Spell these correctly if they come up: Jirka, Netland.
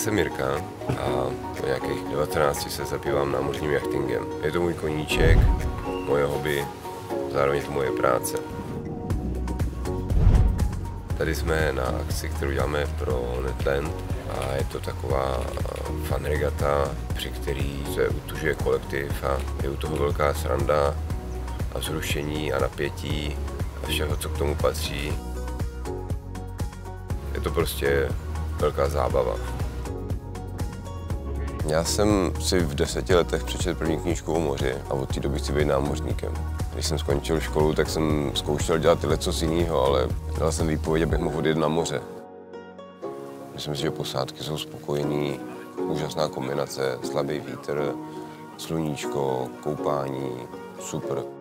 jsem Jirka a po nějakých 19 se zabývám námořním jachtingem. Je to můj koníček, moje hobby, zároveň je to moje práce. Tady jsme na akci, kterou děláme pro Netland a je to taková fun regata, při který se utužuje kolektiv a je u toho velká sranda a vzrušení a napětí a všeho, co k tomu patří. Je to prostě velká zábava. Já jsem si v 10 letech přečetl první knížku o moři a od té doby chci být námořníkem. Když jsem skončil školu, tak jsem zkoušel dělat leccos jinýho, ale dal jsem výpověď, abych mohl odjet na moře. Myslím si, že posádky jsou spokojení, úžasná kombinace, slabý vítr, sluníčko, koupání, super.